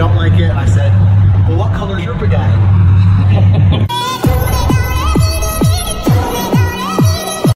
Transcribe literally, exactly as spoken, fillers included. don't like it. I said, well, what color's your bidet?